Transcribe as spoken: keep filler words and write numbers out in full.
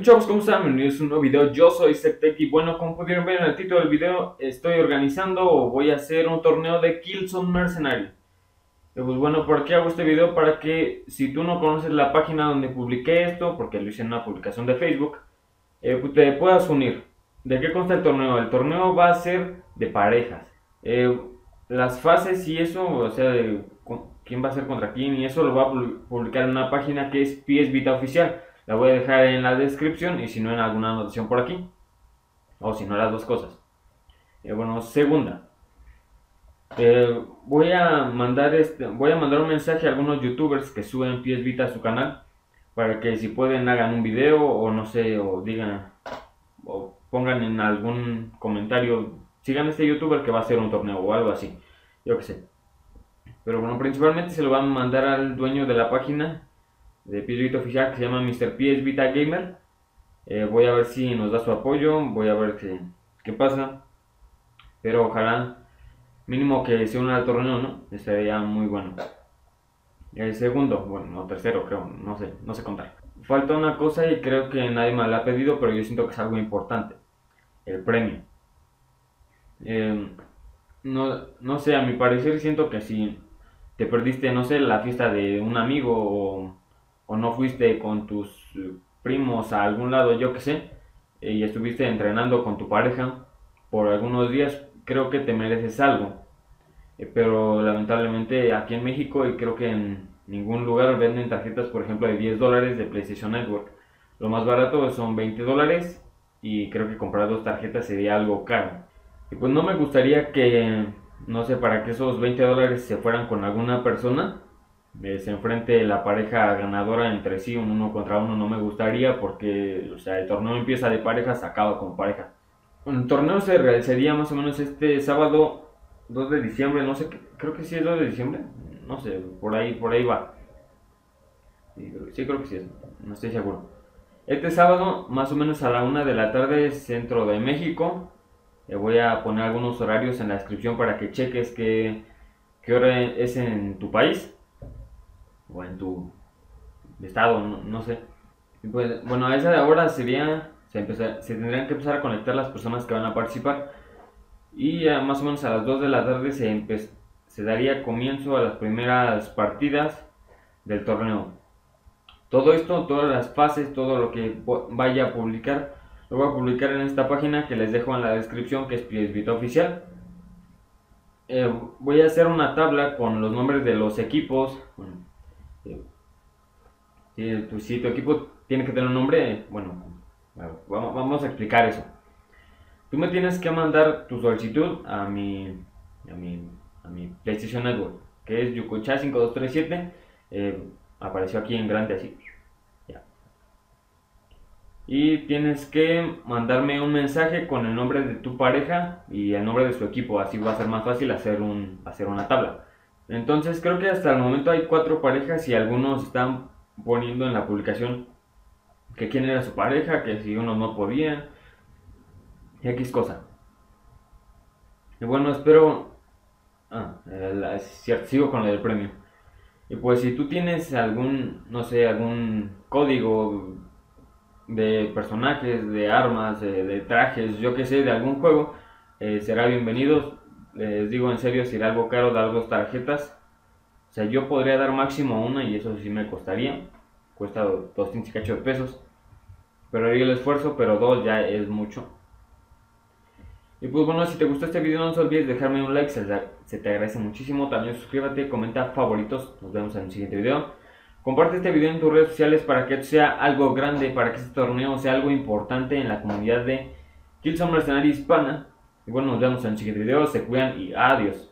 bien chavos, ¿cómo están? Bienvenidos a un nuevo video, yo soy Zeptec y bueno, como pudieron ver en el título del video, estoy organizando o voy a hacer un torneo de Killzone Mercenary. Y pues bueno, ¿por qué hago este video? Para que si tú no conoces la página donde publiqué esto, porque lo hice en una publicación de Facebook, eh, te puedas unir. ¿De qué consta el torneo? El torneo va a ser de parejas. Eh, las fases y eso, o sea, de quién va a ser contra quién y eso lo va a publicar en una página que es P S Vita Oficial. La voy a dejar en la descripción y si no en alguna anotación por aquí. O si no, las dos cosas. Eh, bueno, segunda. Eh, voy, a mandar este, voy a mandar un mensaje a algunos youtubers que suben P S Vita a su canal. Para que si pueden hagan un video o no sé, o digan, o pongan en algún comentario. Sigan a este youtuber que va a hacer un torneo o algo así. Yo que sé. Pero bueno, principalmente se lo van a mandar al dueño de la página de P S Vita Oficial, que se llama míster P S Vita Gamer. eh, Voy a ver si nos da su apoyo, voy a ver qué, qué pasa. Pero ojalá, mínimo que se una al torneo, ¿no? Estaría muy bueno. El segundo, bueno, o tercero creo, no sé, no sé contar. Falta una cosa y creo que nadie me la ha pedido, pero yo siento que es algo importante. El premio. eh, no, no sé, a mi parecer siento que si te perdiste, no sé, la fiesta de un amigo o... o no fuiste con tus primos a algún lado, yo que sé, y estuviste entrenando con tu pareja por algunos días, creo que te mereces algo. Pero lamentablemente aquí en México, y creo que en ningún lugar, venden tarjetas, por ejemplo, de diez dólares de PlayStation Network. Lo más barato son veinte dólares y creo que comprar dos tarjetas sería algo caro. Y pues no me gustaría que, no sé, para que esos veinte dólares se fueran con alguna persona, se enfrente la pareja ganadora entre sí, un uno contra uno. No me gustaría porque, o sea, el torneo empieza de parejas, acaba con pareja. El torneo se realizaría más o menos este sábado dos de diciembre, no sé, creo que sí es dos de diciembre, no sé, por ahí, por ahí va. Sí, creo, sí, creo que sí es, no estoy seguro. Este sábado más o menos a la una de la tarde, centro de México. Le voy a poner algunos horarios en la descripción para que cheques qué, qué hora es en tu país o en tu estado, no, no sé. Pues, bueno, a esa hora sería, se, empezar, se tendrían que empezar a conectar las personas que van a participar. Y ya más o menos a las dos de la tarde se, se daría comienzo a las primeras partidas del torneo. Todo esto, todas las fases, todo lo que vaya a publicar, lo voy a publicar en esta página que les dejo en la descripción, que es P S Vita Oficial. Eh, voy a hacer una tabla con los nombres de los equipos. Bueno, Si tu, si tu equipo tiene que tener un nombre, bueno, vamos, vamos a explicar eso. Tú me tienes que mandar tu solicitud a mi, a mi, a mi PlayStation Network, que es Yukocha cinco dos tres siete. eh, Apareció aquí en grande así. Ya. Y tienes que mandarme un mensaje con el nombre de tu pareja y el nombre de su equipo. Así va a ser más fácil hacer, un, hacer una tabla. Entonces creo que hasta el momento hay cuatro parejas y algunos están poniendo en la publicación que quién era su pareja, que si uno no podía, X cosa. Y bueno, espero... Ah, es cierto, sigo con lo del premio. Y pues si tú tienes algún, no sé, algún código de personajes, de armas, de, de trajes, yo que sé, de algún juego, eh, será bienvenido. Les digo en serio, si era algo caro, dar dos tarjetas. O sea, yo podría dar máximo una y eso sí me costaría. Cuesta doscientos y cacho de pesos. Pero haría el esfuerzo, pero dos ya es mucho. Y pues bueno, si te gustó este video no te olvides dejarme un like, se, se te agradece muchísimo. También suscríbete, comenta favoritos. Nos vemos en el siguiente video. Comparte este video en tus redes sociales para que esto sea algo grande, para que este torneo sea algo importante en la comunidad de Killzone Mercenary hispana. Y bueno, nos vemos en el siguiente video, se cuidan y adiós.